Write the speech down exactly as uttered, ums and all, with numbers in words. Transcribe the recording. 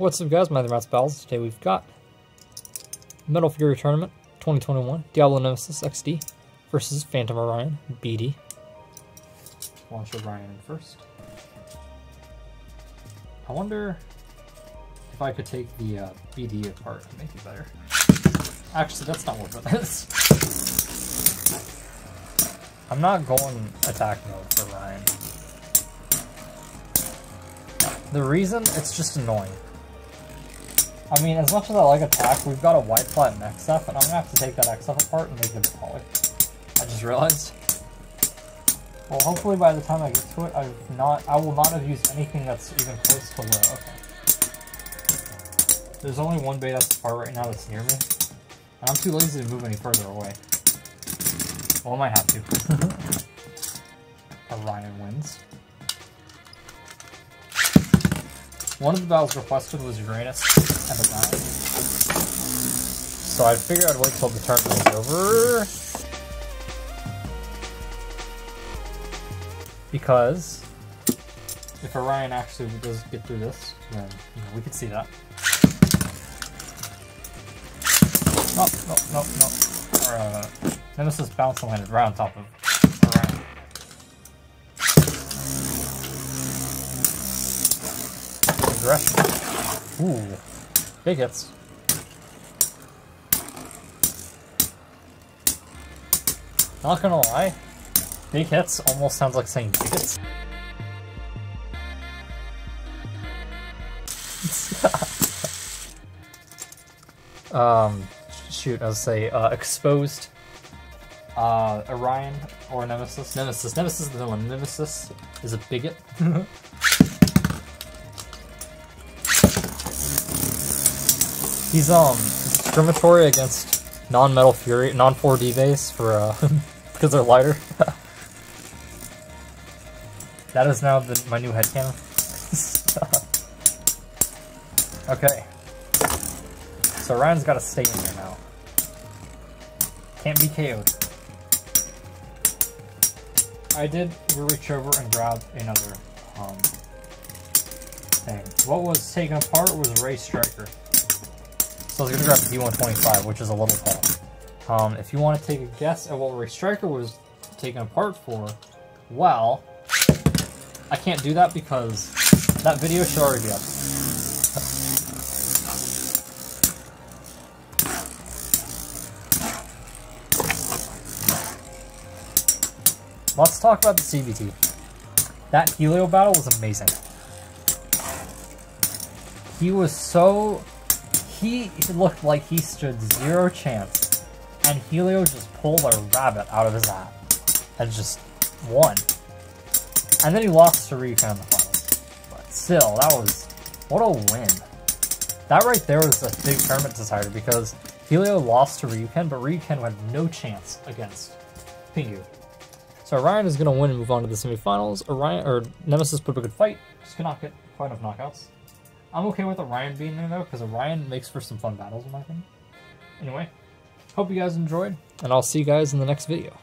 What's up, guys? My name is Matt's Battles. Today we've got Metal Fury Tournament twenty twenty-one, Diablo Nemesis X D versus Phantom Orion B D. Launch Orion in first. I wonder if I could take the uh, B D apart to make it better. Actually, that's not what it is. I'm not going attack mode for Orion. The reason, it's just annoying. I mean, as much as I like attack, we've got a white flat in X F, and I'm gonna have to take that X F apart and make it poly. I just realized. Well, hopefully by the time I get to it, I've not, I will not have used anything that's even close to low. Okay. There's only one bay that's far right now that's near me, and I'm too lazy to move any further away. Well, I might have to. Orion wins. One of the battles requested was Uranus and Orion. So I figured I'd wait till the tournament was over. Because if Orion actually does get through this, then you know, we could see that. Nope, nope, nope, nope. Our, uh, Nemesis bounced and landed right on top of it. Aggression. Ooh, big hits. Not gonna lie, big hits almost sounds like saying bigots. um, shoot, I would say uh, exposed. Uh, Orion or Nemesis? Nemesis. Nemesis is the one. Nemesis is a bigot. He's um discriminatory against non-Metal Fury, non four D bays for uh because they're lighter. That is now the, my new headcanon. Okay, so Ryan's got to stay in there now. Can't be K O'd. I did reach over and grab another um thing. What was taken apart was Ray Striker. So I was going to grab D one twenty-five, which is a little tall. Um, if you want to take a guess at what Ray Striker was taken apart for, well, I can't do that because that video should already be up. Let's talk about the C V T. That Helio battle was amazing. He was so... He looked like he stood zero chance, and Helio just pulled a rabbit out of his hat and just won. And then he lost to Ryuken in the finals. But still, that was, what a win. That right there was a big tournament decider because Helio lost to Ryuken, but Ryuken had no chance against Pingu. So Orion is going to win and move on to the semifinals. Orion, or Nemesis put up a good fight, just could not get quite enough knockouts. I'm okay with Orion being there, though, because Orion makes for some fun battles, in my opinion. Anyway, hope you guys enjoyed, and I'll see you guys in the next video.